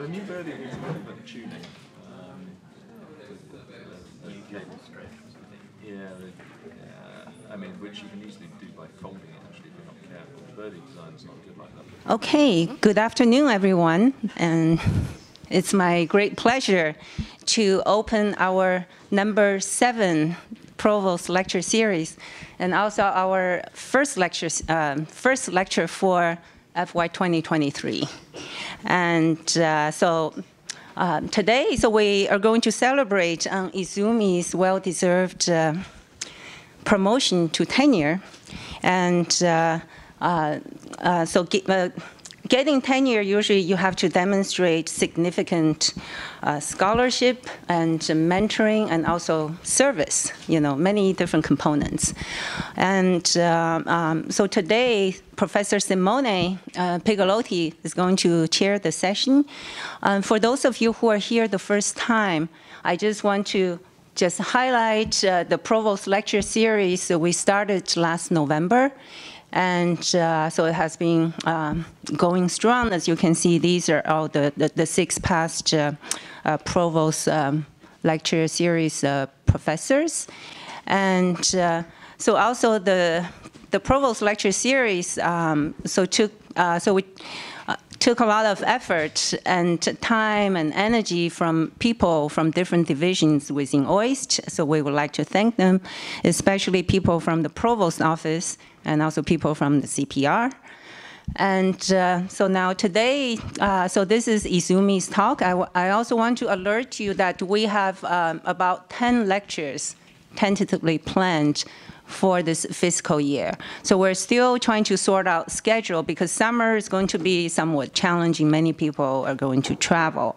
remember earlier we talked about tuning. Yeah, I mean, which you can easily do by folding it, actually, if you're not careful. Birdie design's not good like that. Okay, good afternoon, everyone. And it's my great pleasure to open our number 7 Provost Lecture Series, and also our first lecture for FY 2023. And today, so we are going to celebrate Izumi's well-deserved promotion to tenure. And getting tenure, usually you have to demonstrate significant scholarship and mentoring and also service, you know, many different components. And so today, Professor Simone Pigolotti is going to chair the session. For those of you who are here the first time, I just want to highlight the Provost Lecture Series that we started last November. And so it has been going strong. As you can see, these are all the 6 past Provost Lecture Series professors. And so also the Provost Lecture Series took a lot of effort and time and energy from people from different divisions within OIST. So we would like to thank them, especially people from the Provost office and also people from the CPR. And so now today, so this is Izumi's talk. I also want to alert you that we have about 10 lectures tentatively planned for this fiscal year. So we're still trying to sort out schedule because summer is going to be somewhat challenging. Many people are going to travel.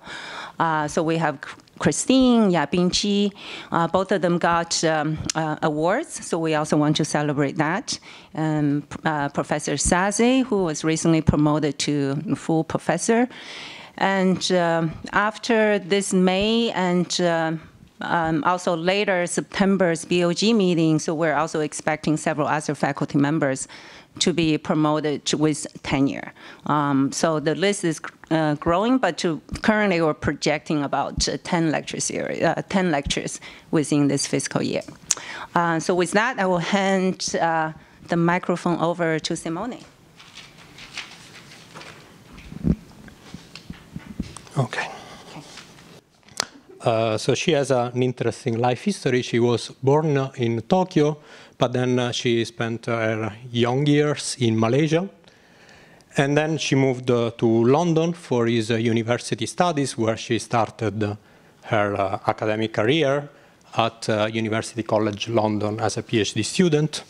So we have Christine, Yabing Chi, both of them got awards, so we also want to celebrate that. Professor Sazie, who was recently promoted to full professor. And after this May and also later September's BOG meeting, so we're also expecting several other faculty members to be promoted with tenure. So the list is growing, but currently we're projecting about 10 lectures within this fiscal year. So with that, I will hand the microphone over to Simone. Okay. So she has an interesting life history. She was born in Tokyo, but then she spent her young years in Malaysia. And then she moved to London for his university studies, where she started her academic career at University College London as a PhD student.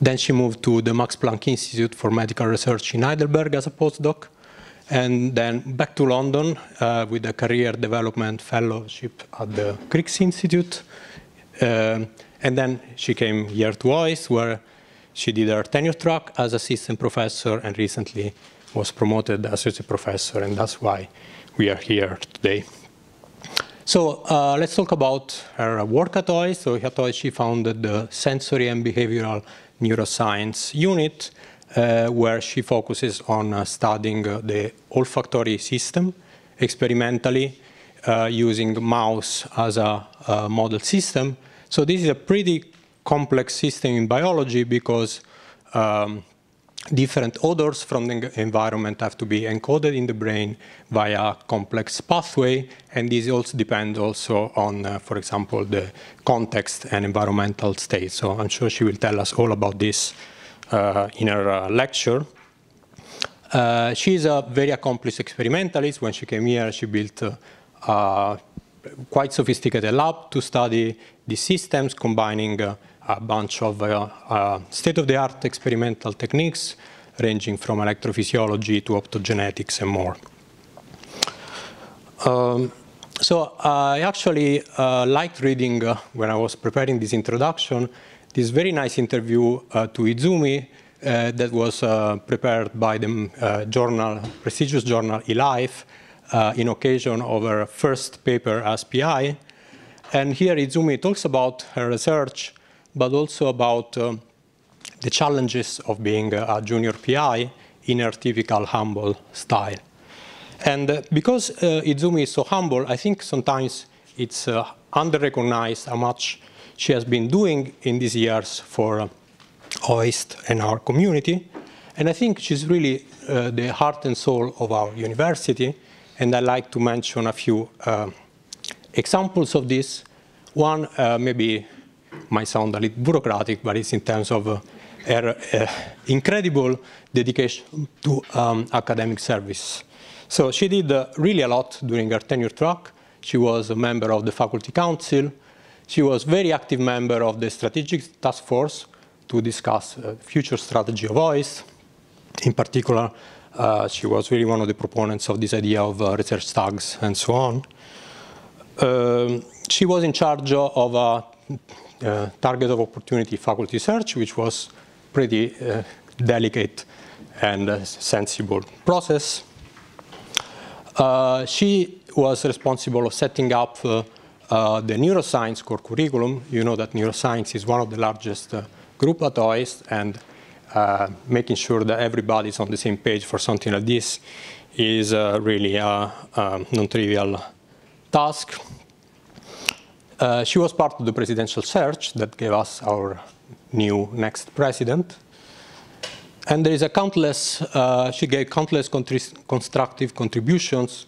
Then she moved to the Max Planck Institute for Medical Research in Heidelberg as a postdoc, and then back to London with a career development fellowship at the Crick Institute. And then she came here to OIST, where she did her tenure track as assistant professor and recently was promoted as associate professor, and that's why we are here today. So let's talk about her work at OIST. So at OIST she founded the Sensory and Behavioral Neuroscience Unit, where she focuses on studying the olfactory system experimentally using mouse as a model system. So this is a pretty complex system in biology because different odors from the environment have to be encoded in the brain via a complex pathway, and this also depends also on, for example, the context and environmental state. So I'm sure she will tell us all about this in her lecture. She's a very accomplished experimentalist. When she came here, she built a quite sophisticated lab to study these systems, combining a bunch of state-of-the-art experimental techniques, ranging from electrophysiology to optogenetics and more. So I actually liked reading, when I was preparing this introduction, this very nice interview to Izumi that was prepared by the prestigious journal eLife in occasion of her first paper as PI. And here Izumi talks about her research, but also about the challenges of being a junior PI in her typical humble style. And because Izumi is so humble, I think sometimes it's under-recognized how much she has been doing in these years for OIST and our community. And I think she's really the heart and soul of our university. And I'd like to mention a few examples of this. One maybe might sound a little bureaucratic, but it's in terms of her incredible dedication to academic service. So she did really a lot during her tenure track. She was a member of the faculty council. She was a very active member of the strategic task force to discuss future strategy of OIST. In particular, she was really one of the proponents of this idea of research tags and so on. She was in charge of a target of opportunity faculty search, which was pretty delicate and sensible process. She was responsible for setting up the neuroscience core curriculum. You know that neuroscience is one of the largest group at OIST, and making sure that everybody's on the same page for something like this is really a non-trivial task. She was part of the presidential search that gave us our new next president. And there is a countless, she gave countless constructive contributions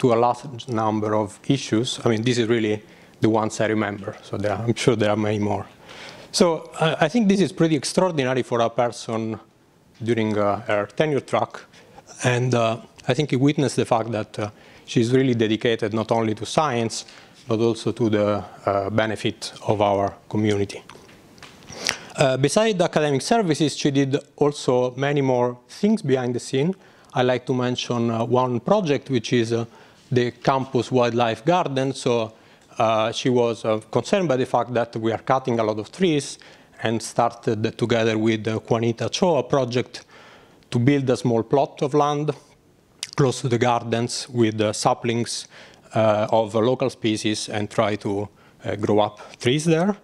to a large number of issues. I mean, this is really the ones I remember, so there are, I'm sure there are many more. So I think this is pretty extraordinary for a person during her tenure track. And I think you witnessed the fact that she's really dedicated not only to science, but also to the benefit of our community. Besides academic services, she did also many more things behind the scene. I like to mention one project, which is the campus wildlife garden. So she was concerned by the fact that we are cutting a lot of trees, and started together with Juanita Cho a project to build a small plot of land close to the gardens with saplings of local species and try to grow up trees there.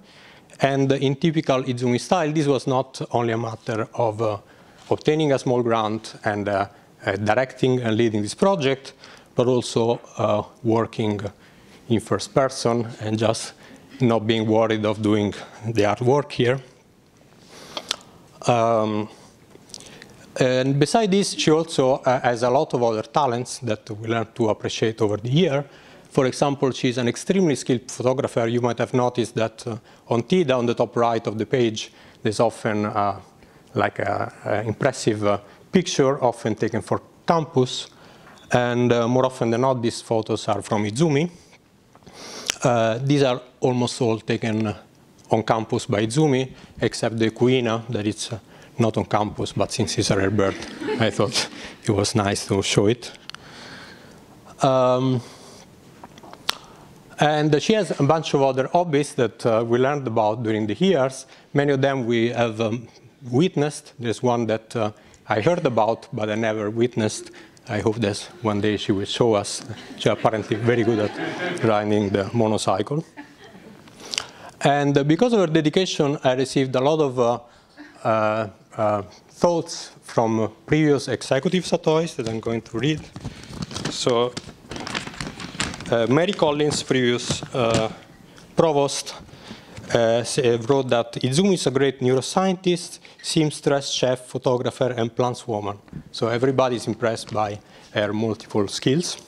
And in typical Izumi style, this was not only a matter of obtaining a small grant and directing and leading this project, but also working in first person and just not being worried of doing the artwork here. And besides this, she also has a lot of other talents that we learned to appreciate over the year. For example, she's an extremely skilled photographer. You might have noticed that on TIDA, on the top right of the page, there's often like an impressive picture, often taken for campus. And more often than not, these photos are from Izumi. These are almost all taken on campus by Izumi, except the Kuina, that it's not on campus, but since it's a rare bird, I thought it was nice to show it. And she has a bunch of other hobbies that we learned about during the years. Many of them we have witnessed. There's one that I heard about, but I never witnessed. I hope that one day she will show us. She's apparently very good at riding the motorcycle. And because of her dedication, I received a lot of thoughts from previous executives at OIST that I'm going to read. So Mary Collins, previous provost, wrote that Izumi is a great neuroscientist, seamstress, chef, photographer, and plantswoman. So everybody's impressed by her multiple skills.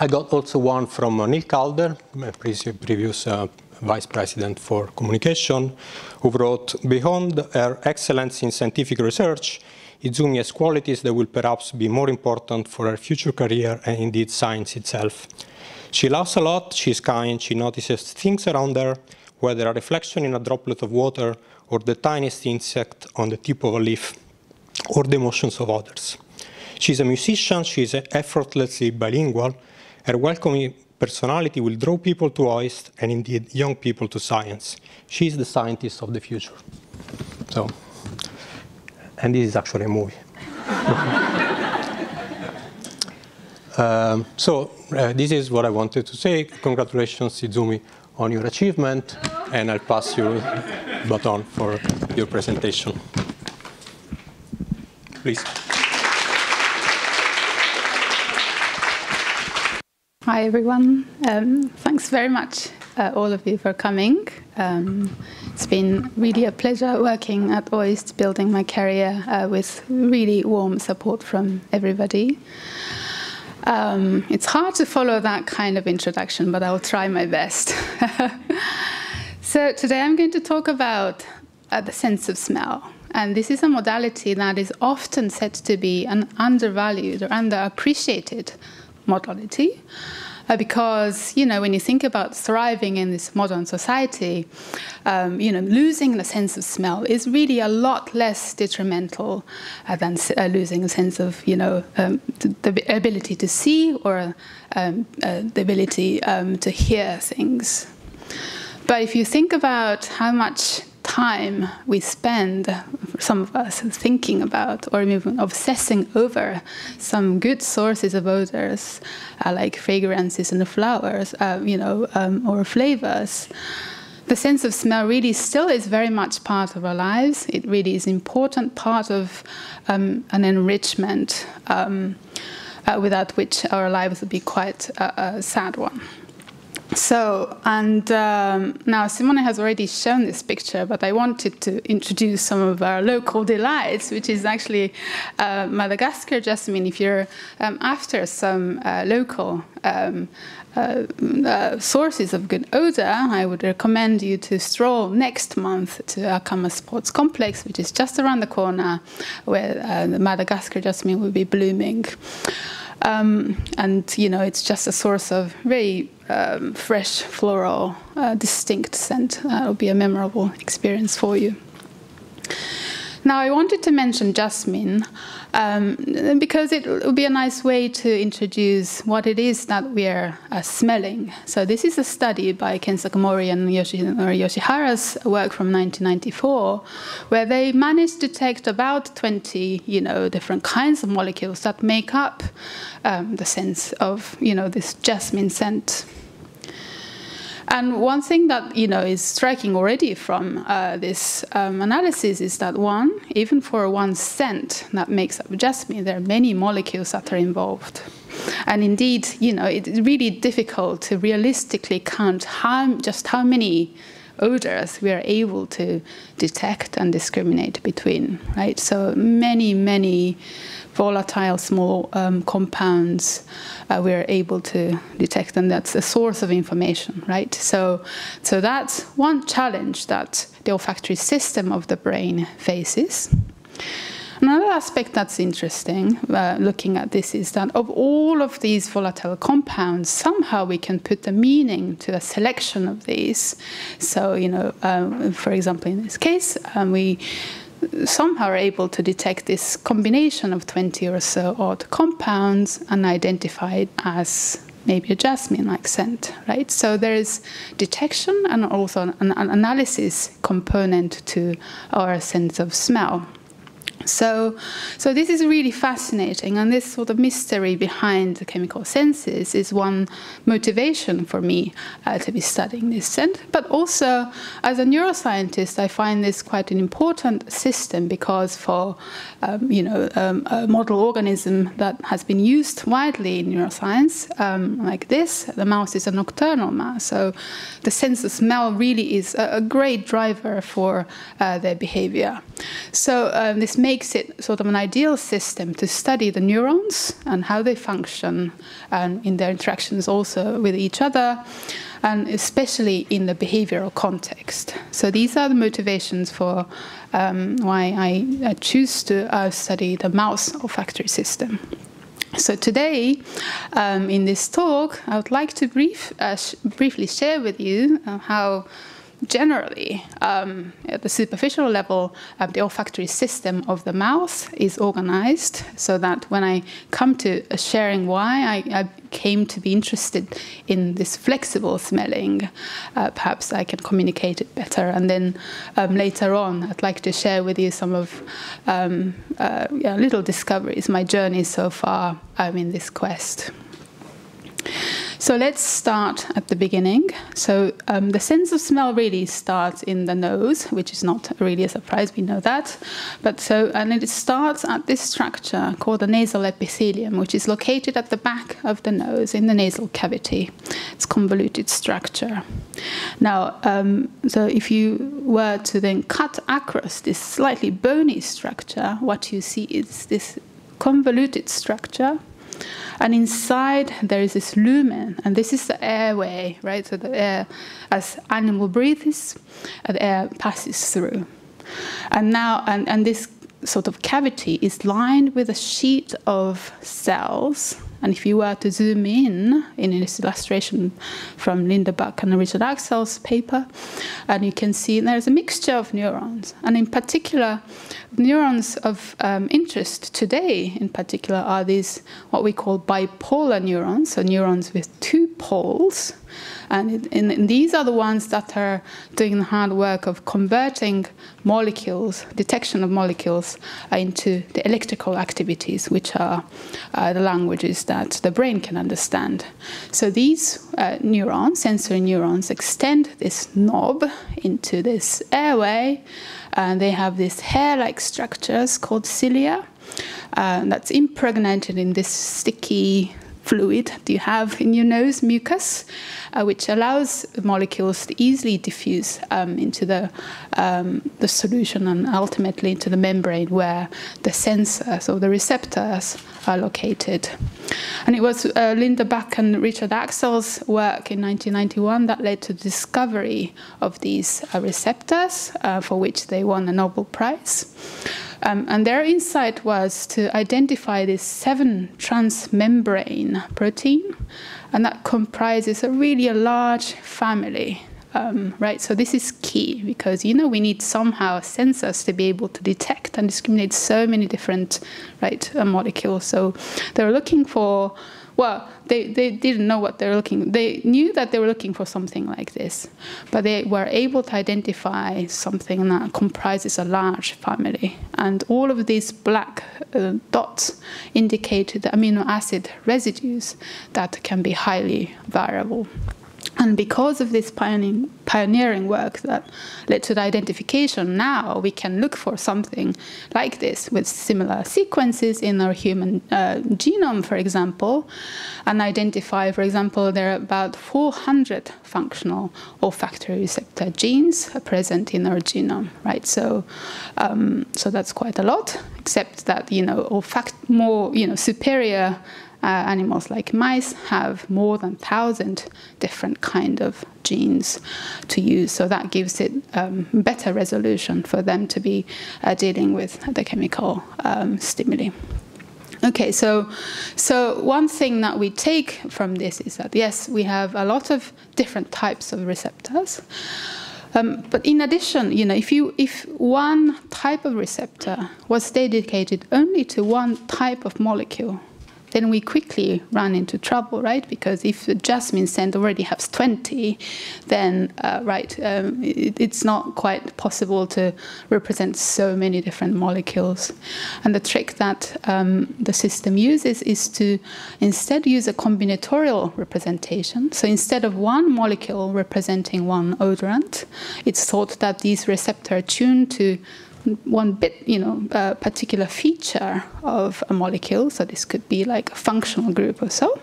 I got also one from Neil Calder, my previous vice president for communication, who wrote, beyond her excellence in scientific research, Izumi has qualities that will perhaps be more important for her future career and indeed science itself. She laughs a lot, she's kind, she notices things around her, whether a reflection in a droplet of water or the tiniest insect on the tip of a leaf or the emotions of others. She's a musician, she's effortlessly bilingual. Her welcoming personality will draw people to OIST and indeed young people to science. She's the scientist of the future. So, and this is actually a movie. This is what I wanted to say. Congratulations, Izumi, on your achievement, and I'll pass you the baton for your presentation. Please. Hi, everyone. Thanks very much, all of you, for coming. It's been really a pleasure working at OIST, building my career with really warm support from everybody. It's hard to follow that kind of introduction, but I'll try my best. So today I'm going to talk about the sense of smell. And this is a modality that is often said to be an undervalued or underappreciated modality, because, you know, when you think about thriving in this modern society, you know, losing the sense of smell is really a lot less detrimental than losing a sense of, you know, the ability to see or the ability to hear things. But if you think about how much time we spend, some of us, thinking about or even obsessing over some good sources of odors, like fragrances and flowers, you know, or flavors, the sense of smell really still is very much part of our lives. It really is an important part of an enrichment without which our lives would be quite a sad one. So, and now Simone has already shown this picture, but I wanted to introduce some of our local delights, which is actually Madagascar jasmine. If you're after some local sources of good odor, I would recommend you to stroll next month to Akama Sports Complex, which is just around the corner, where the Madagascar jasmine will be blooming. And, you know, it's just a source of very fresh, floral, distinct scent. It'll be a memorable experience for you. Now, I wanted to mention jasmine because it would be a nice way to introduce what it is that we're smelling. So this is a study by Ken Sakamori and Yoshihara's work from 1994, where they managed to detect about 20, you know, different kinds of molecules that make up the sense of, you know, this jasmine scent. And one thing that, you know, is striking already from this analysis is that even for one scent that makes up jasmine, there are many molecules that are involved. And indeed, you know, it's really difficult to realistically count just how many odors we are able to detect and discriminate between, right? So many, many volatile small compounds we are able to detect, and that's a source of information, right? So that's one challenge that the olfactory system of the brain faces. Another aspect that's interesting looking at this is that of all of these volatile compounds, somehow we can put a meaning to a selection of these. So, you know, for example, in this case, we somehow are able to detect this combination of 20 or so odd compounds and identify it as maybe a jasmine-like scent, right? So there is detection and also an analysis component to our sense of smell. So this is really fascinating, and this sort of mystery behind the chemical senses is one motivation for me to be studying this scent. But also, as a neuroscientist, I find this quite an important system, because for you know, a model organism that has been used widely in neuroscience, like this, the mouse is a nocturnal mouse. So the sense of smell really is a great driver for their behavior. So this makes it sort of an ideal system to study the neurons and how they function and in their interactions also with each other, and especially in the behavioral context. So these are the motivations for why I choose to study the mouse olfactory system. So today, in this talk, I would like to briefly share with you how generally, at the superficial level, the olfactory system of the mouth is organized, so that when I come to sharing why I came to be interested in this flexible smelling, perhaps I can communicate it better. And then later on, I'd like to share with you some of yeah, little discoveries, my journey so far in this quest. So let's start at the beginning. So the sense of smell really starts in the nose, which is not really a surprise, we know that. But so, and it starts at this structure called the nasal epithelium, which is located at the back of the nose in the nasal cavity. It's a convoluted structure. Now, so if you were to then cut across this slightly bony structure, what you see is this convoluted structure, and inside there is this lumen, and this is the airway, right? So the air, as animal breathes, the air passes through. And now, and this sort of cavity is lined with a sheet of cells. And if you were to zoom in this illustration from Linda Buck and Richard Axel's paper, and you can see there's a mixture of neurons. And in particular, neurons of interest today, in particular, are these what we call bipolar neurons, so neurons with two poles. And these are the ones that are doing the hard work of converting molecules, detection of molecules, into the electrical activities, which are the languages that the brain can understand. So these neurons, sensory neurons, extend this knob into this airway, and they have these hair-like structures called cilia, that's impregnated in this sticky fluid that you have in your nose, mucus, which allows molecules to easily diffuse into the solution and ultimately into the membrane where the sensors or the receptors are located. And it was Linda Buck and Richard Axel's work in 1991 that led to the discovery of these receptors, for which they won a Nobel Prize. And their insight was to identify this 7 transmembrane protein, and that comprises a really large family, right? So this is key because, you know, we need somehow sensors to be able to detect and discriminate so many different, right, molecules. So they were looking for, well, they didn't know what they were looking for. They knew that they were looking for something like this, but they were able to identify something that comprises a large family. And all of these black dots indicate the amino acid residues that can be highly variable. And because of this pioneering work that led to the identification, now we can look for something like this with similar sequences in our human genome, for example, and identify, for example, there are about 400 functional olfactory receptor genes are present in our genome, right? So, so that's quite a lot, except that, you know, more, you know, superior animals like mice have more than 1,000 different kind of genes to use. So that gives it better resolution for them to be dealing with the chemical stimuli. Okay, so one thing that we take from this is that, yes, we have a lot of different types of receptors. But in addition, you know, if one type of receptor was dedicated only to one type of molecule, then we quickly run into trouble, right? Because if the jasmine scent already has 20, then, right, it's not quite possible to represent so many different molecules. And the trick that the system uses is to instead use a combinatorial representation. So instead of one molecule representing one odorant, it's thought that these receptors are tuned to one bit, you know, a particular feature of a molecule. So this could be like a functional group or so.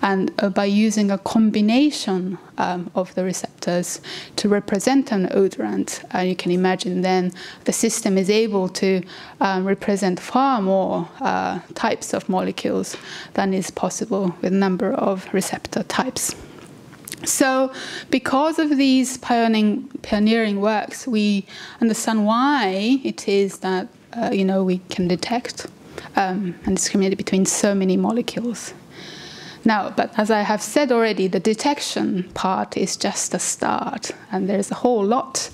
And by using a combination of the receptors to represent an odorant, you can imagine then the system is able to represent far more types of molecules than is possible with a number of receptor types. So because of these pioneering works, we understand why it is that, you know, we can detect and discriminate between so many molecules. Now, but as I have said already, the detection part is just a start, and there's a whole lot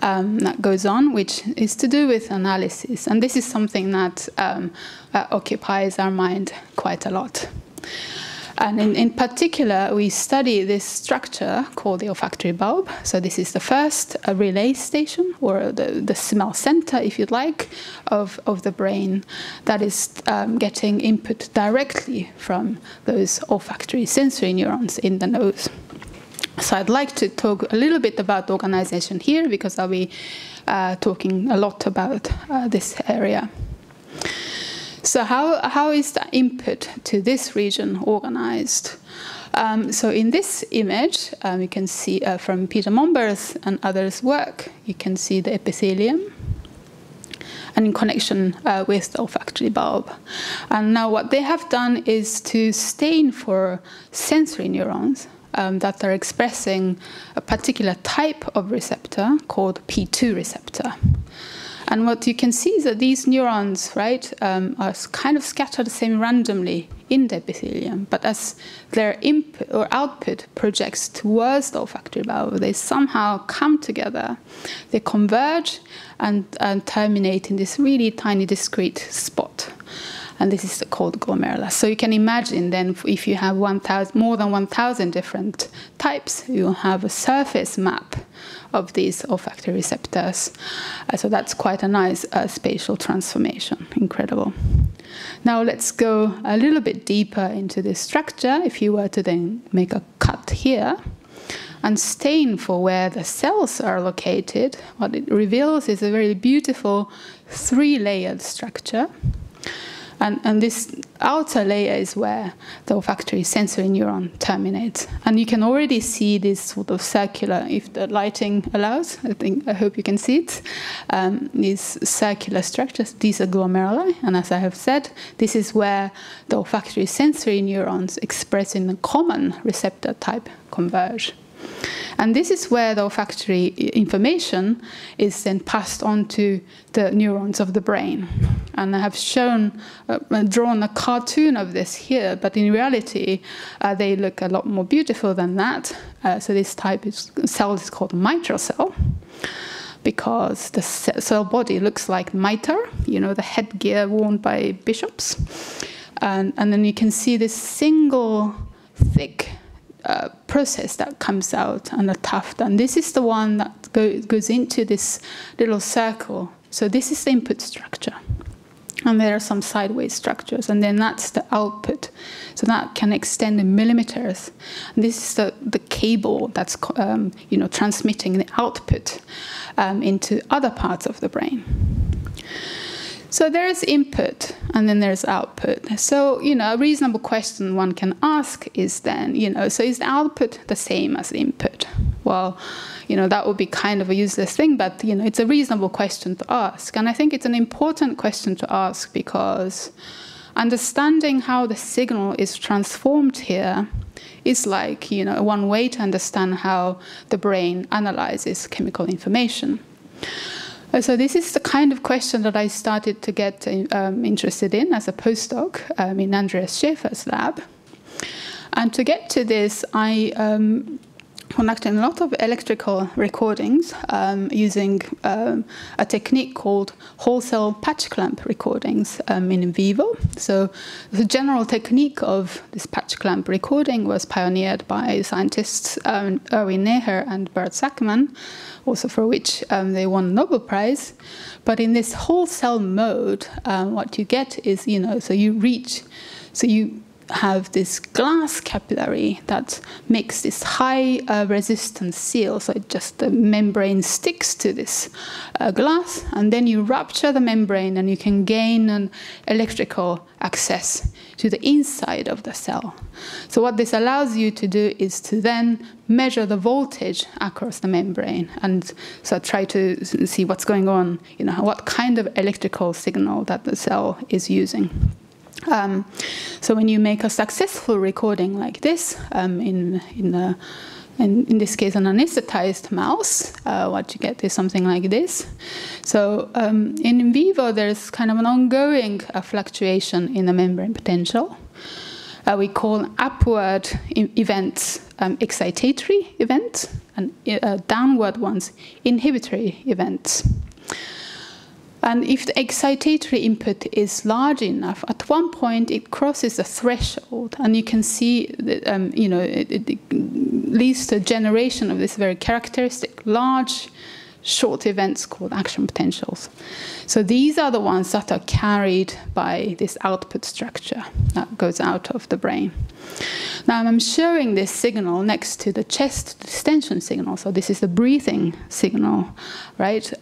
that goes on, which is to do with analysis. And this is something that occupies our mind quite a lot. And in particular, we study this structure called the olfactory bulb. So this is the first relay station, or the smell center, if you'd like, of the brain that is getting input directly from those olfactory sensory neurons in the nose. So I'd like to talk a little bit about organization here, because I'll be talking a lot about this area. So how is the input to this region organized? So in this image, you can see from Peter Momber's and others' work, you can see the epithelium, and in connection with the olfactory bulb. And now what they have done is to stain for sensory neurons that are expressing a particular type of receptor called P2 receptor. And what you can see is that these neurons, right, are kind of scattered semi-randomly in the epithelium, but as their input or output projects towards the olfactory bulb, they somehow come together, they converge, and terminate in this really tiny, discrete spot. And this is called glomerulus. So you can imagine then, if you have more than 1,000 different types, you'll have a surface map of these olfactory receptors. So that's quite a nice spatial transformation, incredible. Now let's go a little bit deeper into this structure. If you were to then make a cut here and stain for where the cells are located, what it reveals is a very beautiful three-layered structure. And this outer layer is where the olfactory sensory neuron terminates. And you can already see this sort of circular, if the lighting allows, I hope you can see it, these circular structures. These are glomeruli, and as I have said, this is where the olfactory sensory neurons expressing the common receptor type converge. And this is where the olfactory information is then passed on to the neurons of the brain. And I have shown, drawn a cartoon of this here, but in reality, they look a lot more beautiful than that. So this type of cell is called mitral cell, because the cell body looks like mitre, you know, the headgear worn by bishops. And then you can see this single thick process that comes out and a tuft, and this is the one that goes into this little circle. So this is the input structure, and there are some sideways structures, and then that's the output. So that can extend in millimeters. And this is the cable that's you know, transmitting the output into other parts of the brain. So there is input, and then there's output. So, you know, a reasonable question one can ask is then, you know, so is the output the same as the input? Well, you know, that would be kind of a useless thing, but, you know, it's a reasonable question to ask. And I think it's an important question to ask, because understanding how the signal is transformed here is like, you know, one way to understand how the brain analyzes chemical information. So this is the kind of question that I started to get interested in as a postdoc in Andreas Schaefer's lab. And to get to this, I conducted a lot of electrical recordings using a technique called whole cell patch clamp recordings in vivo. So the general technique of this patch clamp recording was pioneered by scientists Erwin Neher and Bert Sakmann, also for which they won the Nobel Prize. But in this whole cell mode, what you get is, you know, so you reach, so you have this glass capillary that makes this high resistance seal. So it just, the membrane sticks to this glass, and then you rupture the membrane and you can gain an electrical access to the inside of the cell. So what this allows you to do is to then measure the voltage across the membrane, and so try to see what's going on, you know, what kind of electrical signal that the cell is using. So when you make a successful recording like this, in this case an anesthetized mouse, what you get is something like this. So in vivo, there's kind of an ongoing fluctuation in the membrane potential. We call upward events excitatory events, and downward ones inhibitory events. And if the excitatory input is large enough, at one point it crosses a threshold, and you can see that, it leads to a generation of this very characteristic large short events called action potentials. So these are the ones that are carried by this output structure that goes out of the brain. Now I'm showing this signal next to the chest distension signal. So this is the breathing signal, right?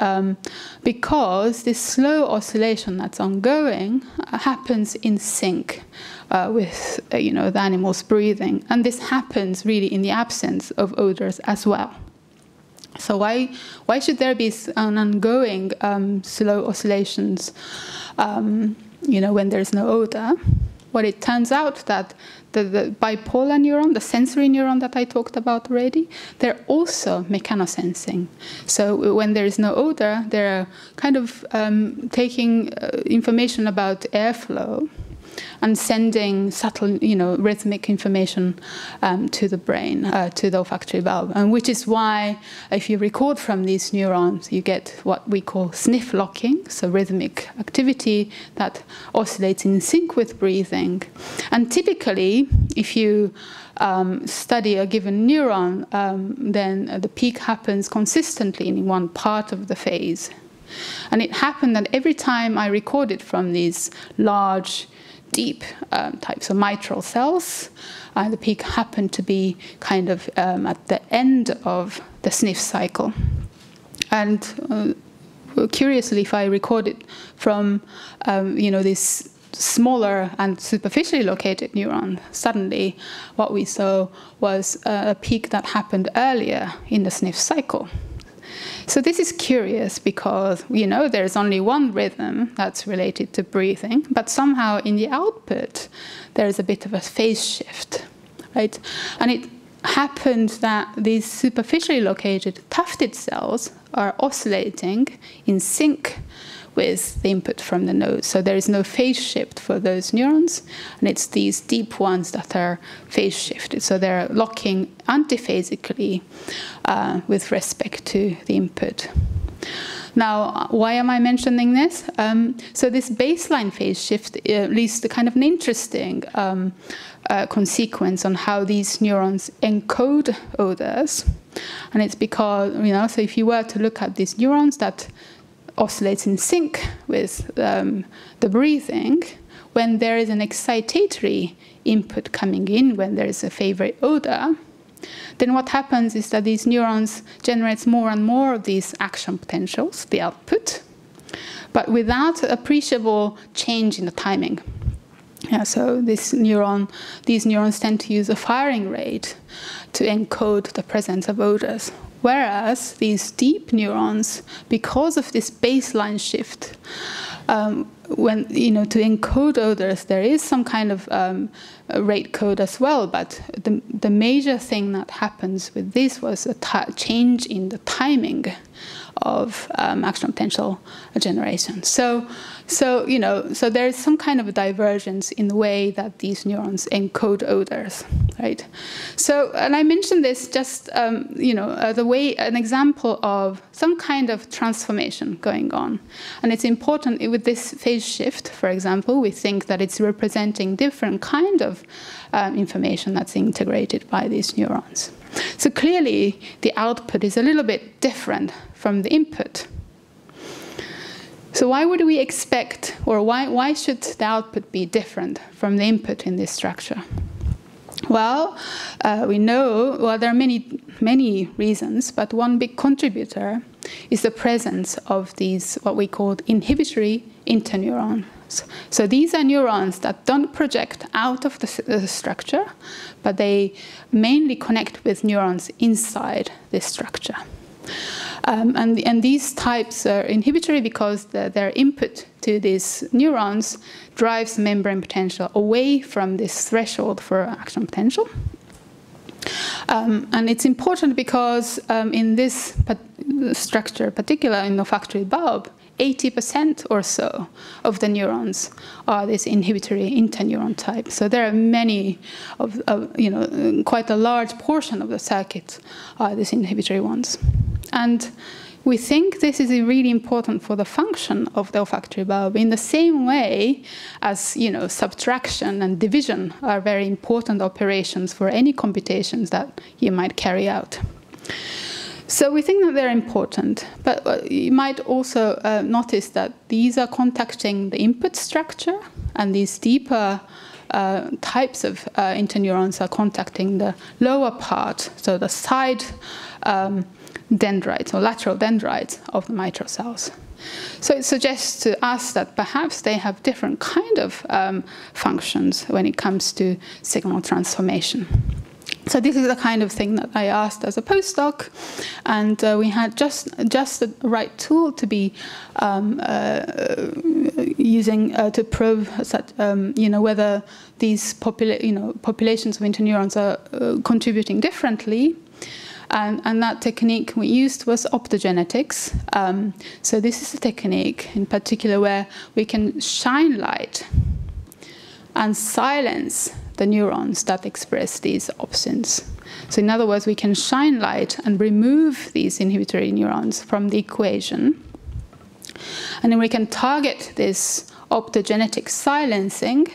Because this slow oscillation that's ongoing happens in sync with the animal's breathing. And this happens really in the absence of odors as well. So why should there be an ongoing slow oscillations, when there's no odor? Well, it turns out that the bipolar neuron, the sensory neuron that I talked about already, they're also mechanosensing. So when there is no odor, they're kind of taking information about airflow and sending subtle, rhythmic information to the brain, to the olfactory bulb, and which is why, if you record from these neurons, you get what we call sniff locking, so rhythmic activity that oscillates in sync with breathing. And typically, if you study a given neuron, then the peak happens consistently in one part of the phase. And it happened that every time I recorded from these large, deep types of mitral cells, the peak happened to be kind of at the end of the sniff cycle. And curiously, if I recorded from, this smaller and superficially located neuron, suddenly what we saw was a peak that happened earlier in the sniff cycle. So this is curious because, there's only one rhythm that's related to breathing, but somehow in the output, there's a bit of a phase shift, right? And it happened that these superficially located tufted cells are oscillating in sync with the input from the nose. So there is no phase shift for those neurons, and it's these deep ones that are phase shifted. So they're locking antiphasically with respect to the input. Now, why am I mentioning this? So this baseline phase shift leads to kind of an interesting consequence on how these neurons encode odors. And it's because, so if you were to look at these neurons that oscillates in sync with the breathing, when there is an excitatory input coming in, when there is a favorite odor, then what happens is that these neurons generate more and more of these action potentials, the output, but without appreciable change in the timing. Yeah, so these neurons tend to use a firing rate to encode the presence of odors. Whereas these deep neurons, because of this baseline shift, to encode odors, there is some kind of rate code as well. But the major thing that happens with this was a change in the timing of action potential generation. So there is some kind of a divergence in the way that these neurons encode odors, right? So, and I mentioned this just, an example of some kind of transformation going on. And it's important with this phase shift, for example, we think that it's representing different kind of information that's integrated by these neurons. So clearly, the output is a little bit different from the input. So why would we expect, or why should the output be different from the input in this structure? Well, there are many reasons, but one big contributor is the presence of these, what we call inhibitory interneurons. So these are neurons that don't project out of the structure, but they mainly connect with neurons inside this structure. And these types are inhibitory because their input to these neurons drives membrane potential away from this threshold for action potential. And it's important because in this structure, particularly in the olfactory bulb, 80% or so of the neurons are this inhibitory interneuron type. So there are many quite a large portion of the circuit are these inhibitory ones. And We think this is really important for the function of the olfactory bulb in the same way as, subtraction and division are very important operations for any computations that you might carry out. So we think that they're important, but you might also notice that these are contacting the input structure, and these deeper types of interneurons are contacting the lower part, so the side dendrites or lateral dendrites of the mitral cells. So it suggests to us that perhaps they have different kind of functions when it comes to signal transformation. So this is the kind of thing that I asked as a postdoc, and we had just the right tool to be using to probe that, whether these populations of interneurons are contributing differently. And that technique we used was optogenetics. So this is a technique in particular where we can shine light and silence the neurons that express these opsins. So in other words, we can shine light and remove these inhibitory neurons from the equation. And then we can target this optogenetic silencing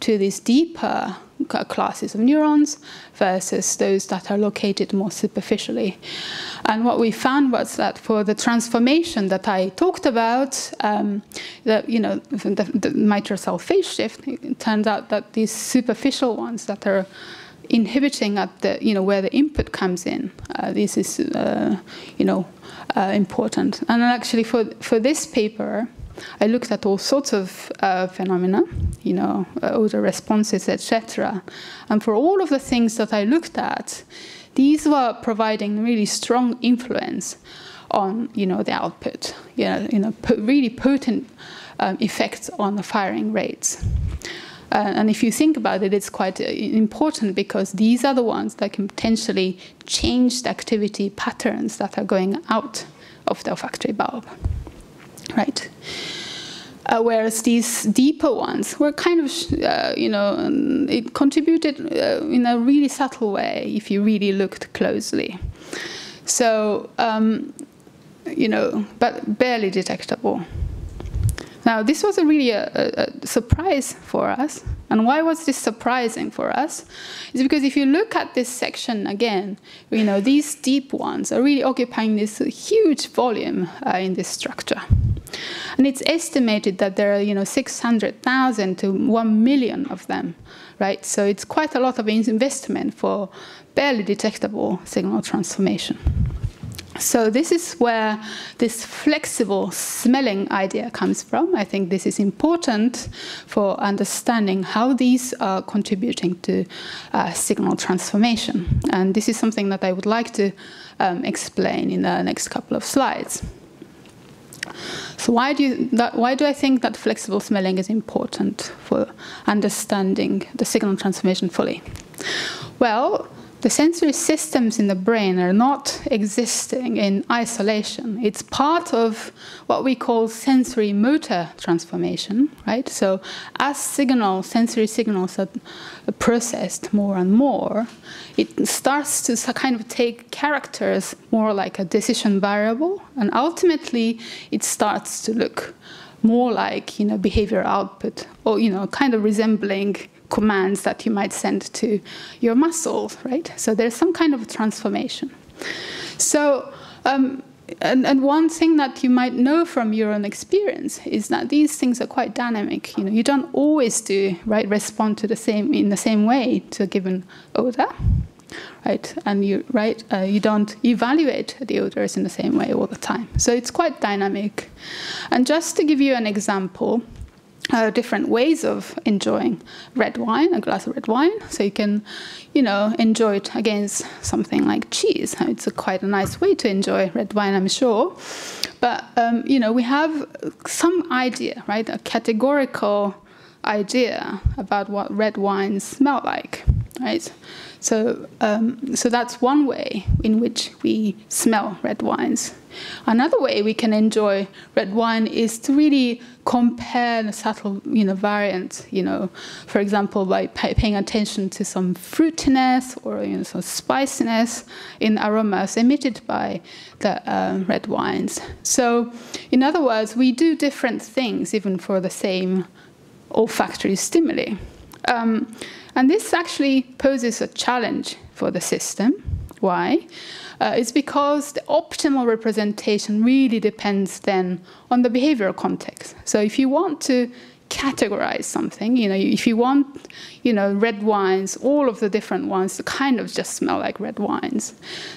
to these deeper classes of neurons versus those that are located more superficially. And what we found was that for the transformation that I talked about, the mitral cell phase shift, it turns out that these superficial ones that are inhibiting at the, where the input comes in, this is, important. And actually for this paper, I looked at all sorts of phenomena, odor responses, etc. And for all of the things that I looked at, these were providing really strong influence on, the output, really potent effects on the firing rates. And if you think about it, it's quite important because these are the ones that can potentially change the activity patterns that are going out of the olfactory bulb. Right. Whereas these deeper ones were kind of, it contributed in a really subtle way if you really looked closely. So, but barely detectable. Now, this was really a surprise for us. And why was this surprising for us? It's because if you look at this section again, these deep ones are really occupying this huge volume in this structure. And it's estimated that there are, 600,000 to 1 million of them, right? So it's quite a lot of investment for barely detectable signal transformation. So this is where this flexible smelling idea comes from. I think this is important for understanding how these are contributing to signal transformation. And this is something that I would like to explain in the next couple of slides. So why do I think that flexible smelling is important for understanding the signal transformation fully? Well, the sensory systems in the brain are not existing in isolation. It's part of what we call sensory motor transformation, right? So as sensory signals are processed more and more, it starts to kind of take characters more like a decision variable, and ultimately it starts to look more like, behavior output, or, kind of resembling commands that you might send to your muscles, right? So there's some kind of transformation. So, and one thing that you might know from your own experience is that these things are quite dynamic. You don't always respond to in the same way to a given odor, right? And you don't evaluate the odors in the same way all the time. So it's quite dynamic. And just to give you an example, different ways of enjoying red wine, a glass of red wine. So you can, enjoy it against something like cheese. It's quite a nice way to enjoy red wine, I'm sure. But, we have some idea, right, a categorical idea about what red wines smell like, right? So that's one way in which we smell red wines. Another way we can enjoy red wine is to really compare the subtle, variants, for example, by paying attention to some fruitiness or some spiciness in aromas emitted by the red wines. So, in other words, we do different things even for the same olfactory stimuli. And this actually poses a challenge for the system. Why? It's because the optimal representation really depends then on the behavioral context. So if you want to categorize something, if you want, red wines, all of the different ones to kind of just smell like red wines,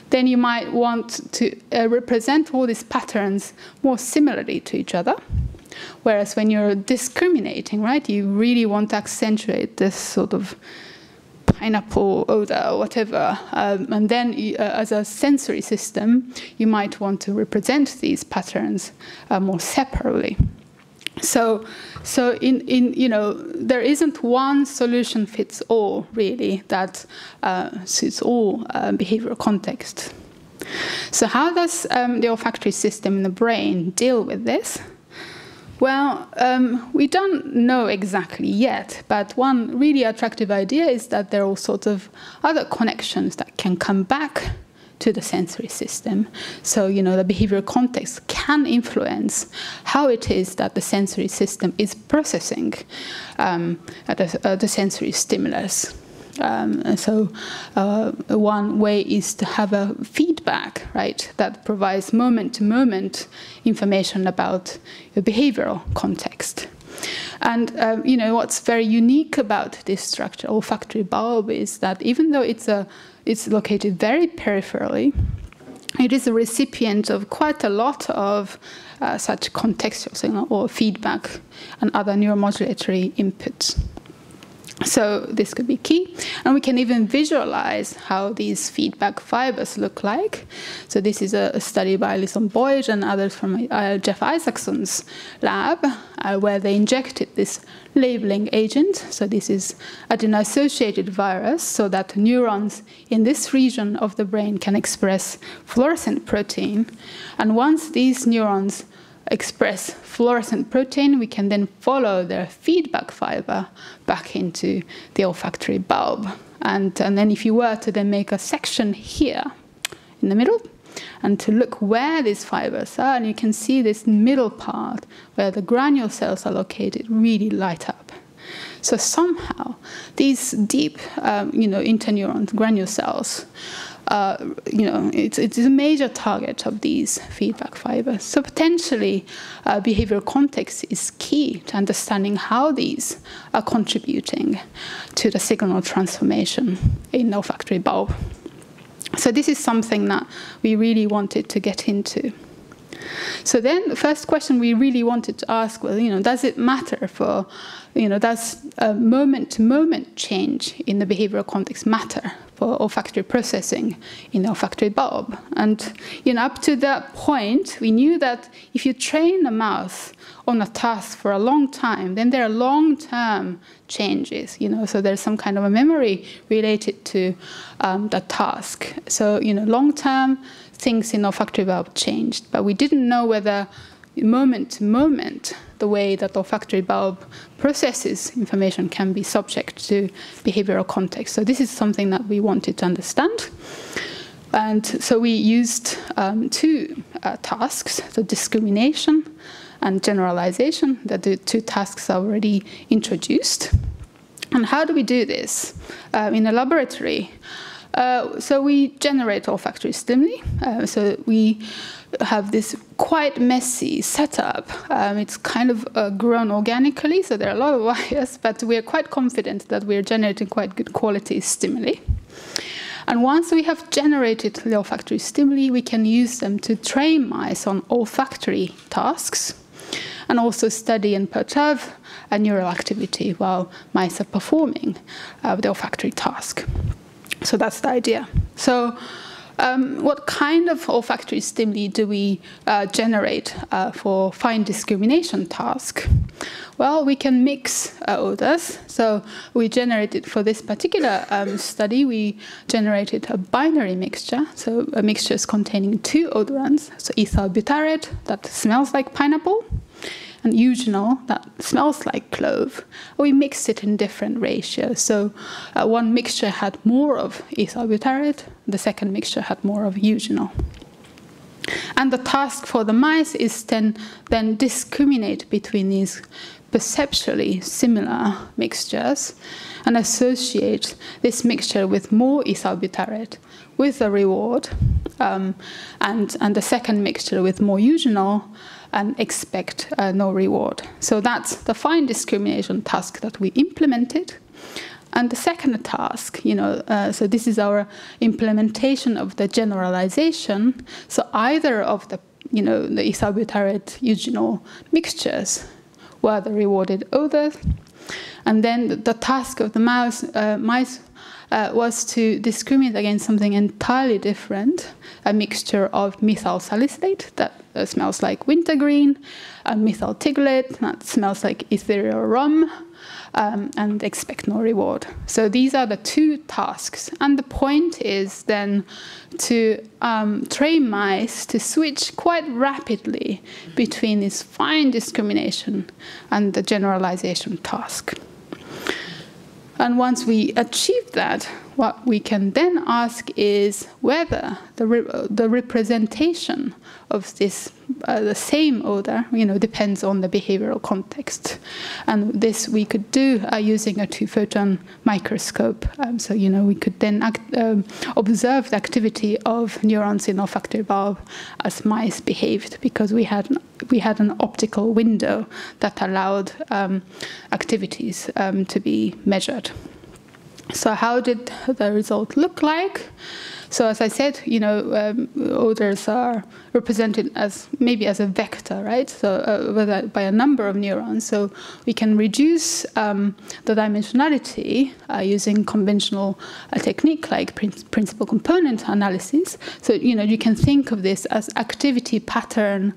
then you might want to represent all these patterns more similarly to each other. Whereas when you're discriminating, right, you really want to accentuate this sort of pineapple odor or whatever. And then as a sensory system, you might want to represent these patterns more separately. So in there isn't one solution fits all, really, that suits all behavioral contexts. So how does the olfactory system in the brain deal with this? Well, we don't know exactly yet, but one really attractive idea is that there are all sorts of other connections that can come back to the sensory system. So, the behavioral context can influence how it is that the sensory system is processing the sensory stimulus. One way is to have a feedback, right, that provides moment-to-moment information about the behavioral context. And, what's very unique about this structure, olfactory bulb, is that even though it's located very peripherally, it is a recipient of quite a lot of such contextual signal or feedback and other neuromodulatory inputs. So this could be key. And we can even visualize how these feedback fibers look like. So this is a study by Lison Boyd and others from Jeff Isaacson's lab, where they injected this labeling agent. So this is adeno-associated virus, so that neurons in this region of the brain can express fluorescent protein. And once these neurons express fluorescent protein, we can then follow their feedback fiber back into the olfactory bulb. And then if you were to then make a section here in the middle and to look where these fibers are, and you can see this middle part where the granule cells are located really light up. So somehow these deep, interneuron granule cells, it's a major target of these feedback fibers. So potentially, behavioral context is key to understanding how these are contributing to the signal transformation in the olfactory bulb. So this is something that we really wanted to get into. So then the first question we really wanted to ask was, does it matter for, does a moment-to-moment change in the behavioral context matter for olfactory processing in the olfactory bulb? And, up to that point, we knew that if you train a mouse on a task for a long time, then there are long-term changes, so there's some kind of a memory related to the task. So, long-term things in olfactory bulb changed, but we didn't know whether moment to moment the way that the olfactory bulb processes information can be subject to behavioral context. So this is something that we wanted to understand. And so we used two tasks, the discrimination and generalization, that the two tasks are already introduced. And how do we do this in a laboratory? So we generate olfactory stimuli. So we have this quite messy setup. It's kind of grown organically, so there are a lot of wires, but we are quite confident that we are generating quite good quality stimuli. And once we have generated the olfactory stimuli, we can use them to train mice on olfactory tasks and also study and perturb a neural activity while mice are performing the olfactory task. So that's the idea. So What kind of olfactory stimuli do we generate for fine discrimination task? Well, we can mix odors. So we generated, for this particular study, we generated a binary mixture. So a mixture is containing two odorants. So ethyl butyrate, that smells like pineapple, and eugenol, that smells like clove. We mixed it in different ratios. So one mixture had more of ethyl butyrate, the second mixture had more of eugenol. And the task for the mice is then discriminate between these perceptually similar mixtures and associate this mixture with more ethyl butyrate with a reward, and the second mixture with more eugenol, and expect no reward. So that's the fine discrimination task that we implemented. And the second task, you know, so this is our implementation of the generalization. So either of the, you know, the ethyl butyrate eugenol mixtures were the rewarded odors. And then the task of the mouse, was to discriminate against something entirely different, a mixture of methyl salicylate that smells like wintergreen, methyl tigolate that smells like ethereal rum, and expect no reward. So these are the two tasks. And the point is then to train mice to switch quite rapidly between this fine discrimination and the generalization task. And once we achieve that, what we can then ask is whether the representation of this, the same odor, you know, depends on the behavioral context. And this we could do using a two-photon microscope. So, you know, we could then observe the activity of neurons in olfactory bulb as mice behaved, because we had an optical window that allowed activities to be measured. So how did the result look like? So as I said, you know, odors are represented as maybe as a vector, right? So by a number of neurons. So we can reduce the dimensionality using conventional technique like principal component analysis. So, you know, you can think of this as activity pattern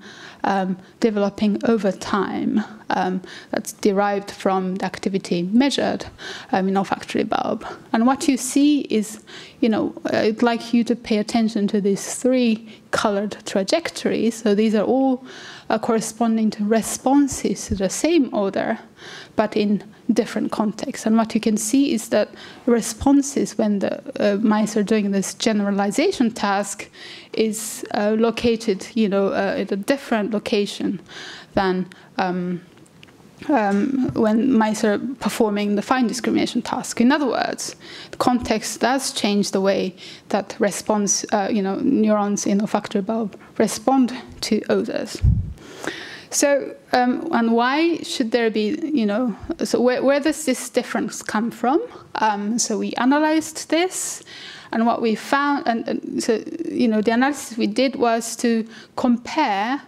developing over time, that's derived from the activity measured in olfactory bulb. And what you see is, you know, I'd like you to pay attention to these three colored trajectories. So these are all corresponding to responses to the same odor, but in different contexts. And what you can see is that responses when the mice are doing this generalization task is located, you know, at a different location than when mice are performing the fine discrimination task. In other words, the context does change the way that response, you know, neurons in olfactory bulb respond to odors. So, and why should there be, you know, so where does this difference come from? So we analyzed this, and what we found, and so, you know, the analysis we did was to compare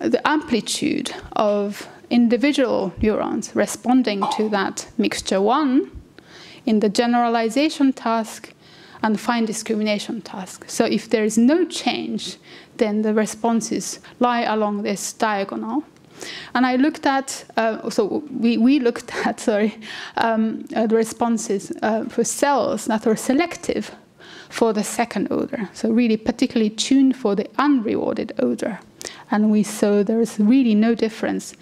the amplitude of individual neurons responding to that mixture one in the generalization task and fine discrimination task. So if there is no change, then the responses lie along this diagonal. And I looked at, so we looked at, sorry, the responses for cells that are selective for the second odor. So really particularly tuned for the unrewarded odor. And we saw there is really no difference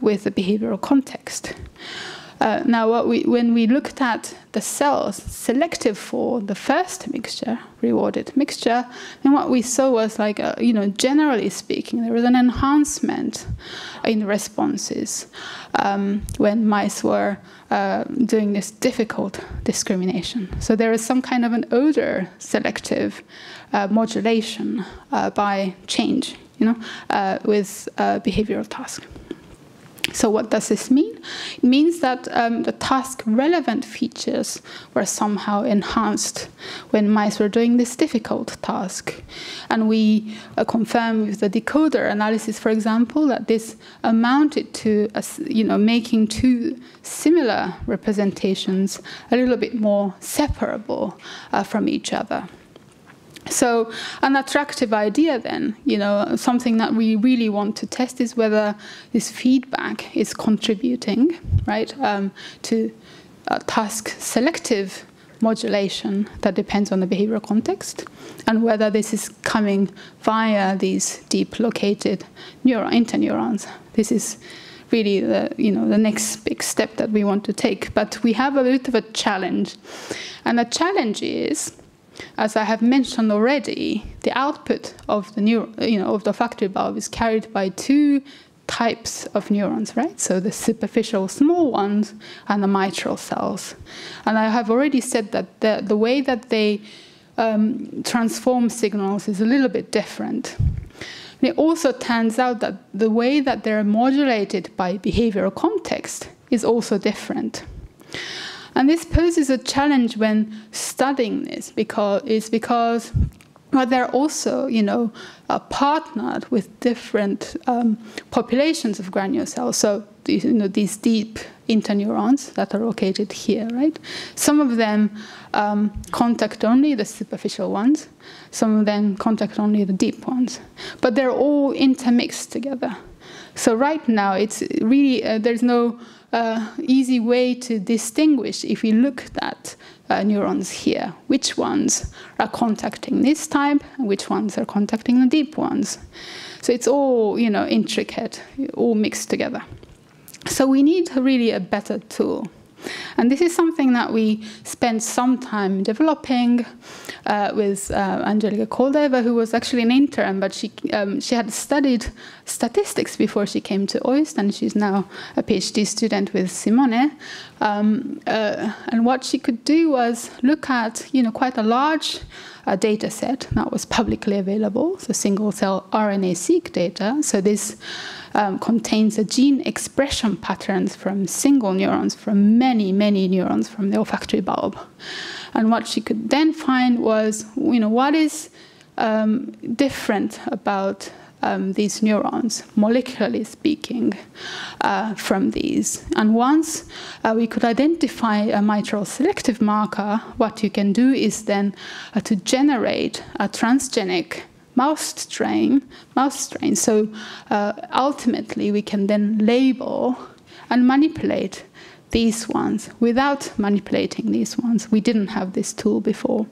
with the behavioral context. Now, when we looked at the cells selective for the first mixture, rewarded mixture, then what we saw was like, you know, generally speaking, there was an enhancement in responses when mice were doing this difficult discrimination. So there is some kind of an odor selective modulation by change, you know, with behavioral task. So what does this mean? It means that the task-relevant features were somehow enhanced when mice were doing this difficult task. And we confirm with the decoder analysis, for example, that this amounted to, you know, making two similar representations a little bit more separable from each other. So an attractive idea then, you know, something that we really want to test is whether this feedback is contributing, right, to a task-selective modulation that depends on the behavioral context, and whether this is coming via these deep-located interneurons. This is really the, you know, the next big step that we want to take. But we have a bit of a challenge, and the challenge is, as I have mentioned already, the output of the olfactory bulb is carried by two types of neurons, right? So the superficial small ones and the mitral cells. And I have already said that the way that they transform signals is a little bit different. And it also turns out that the way that they're modulated by behavioral context is also different. And this poses a challenge when studying this, because well, they're also, you know, partnered with different populations of granule cells. So, you know, these deep interneurons that are located here, right? Some of them contact only the superficial ones. Some of them contact only the deep ones. But they're all intermixed together. So right now, it's really, there's no easy way to distinguish, if we looked at neurons here, which ones are contacting this type and which ones are contacting the deep ones. So it's all, you know, intricate, all mixed together. So we need really a better tool. And this is something that we spent some time developing with Angelica Koldeva, who was actually an intern, but she had studied statistics before she came to OIST, and she's now a PhD student with Simone. And what she could do was look at, you know, quite a large data set that was publicly available, so single-cell RNA-seq data. So this contains the gene expression patterns from single neurons, from many, many neurons from the olfactory bulb. And what she could then find was, you know, what is different about these neurons, molecularly speaking, from these. And once we could identify a mitral selective marker, what you can do is then to generate a transgenic mouse strain. So ultimately, we can then label and manipulate these ones without manipulating these ones. We didn't have this tool before.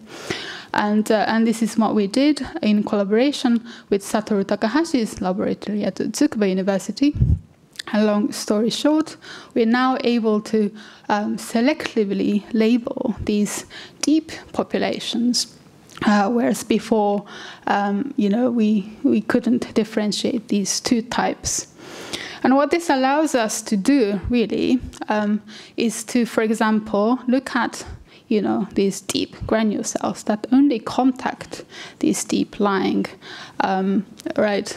And this is what we did in collaboration with Satoru Takahashi's laboratory at Tsukuba University. A long story short, we're now able to selectively label these deep populations, whereas before, you know, we couldn't differentiate these two types. And what this allows us to do, really, is to, for example, look at, you know, these deep granule cells that only contact these deep-lying, right,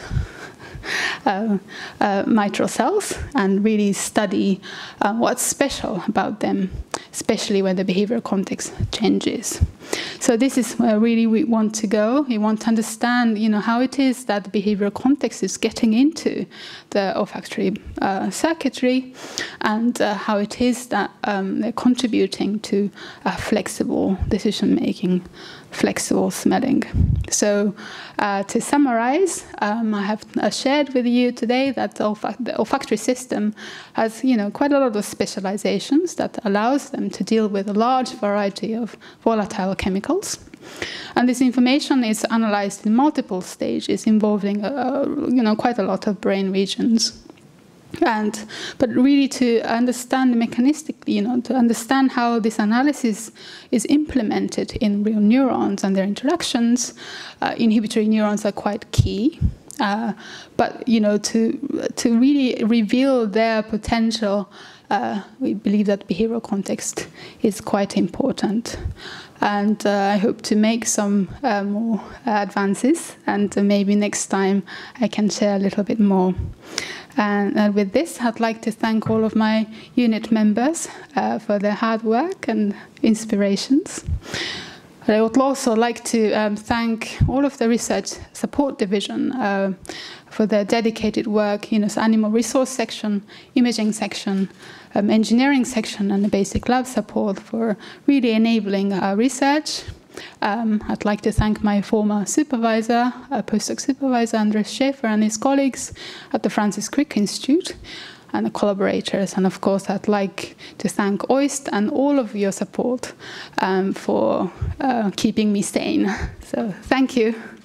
mitral cells, and really study what's special about them, especially when the behavioral context changes. So this is where really we want to go. We want to understand, you know, how it is that the behavioral context is getting into the olfactory circuitry, and how it is that they're contributing to flexible decision-making, flexible smelling. So to summarize, I have shared with you today that the olfactory system has, you know, quite a lot of specializations that allows them to deal with a large variety of volatile chemicals. And this information is analyzed in multiple stages involving, you know, quite a lot of brain regions. But really to understand mechanistically, you know, to understand how this analysis is implemented in real neurons and their interactions, inhibitory neurons are quite key. But, you know, to really reveal their potential, we believe that behavioral context is quite important. And I hope to make some more advances, and maybe next time I can share a little bit more. And with this, I'd like to thank all of my unit members for their hard work and inspirations. I would also like to thank all of the Research Support Division for their dedicated work, you know, so Animal Resource Section, Imaging Section, Engineering Section, and the Basic Lab Support for really enabling our research. I'd like to thank my former supervisor, postdoc supervisor Andreas Schaefer, and his colleagues at the Francis Crick Institute and the collaborators. And of course, I'd like to thank OIST and all of your support for keeping me sane. So thank you.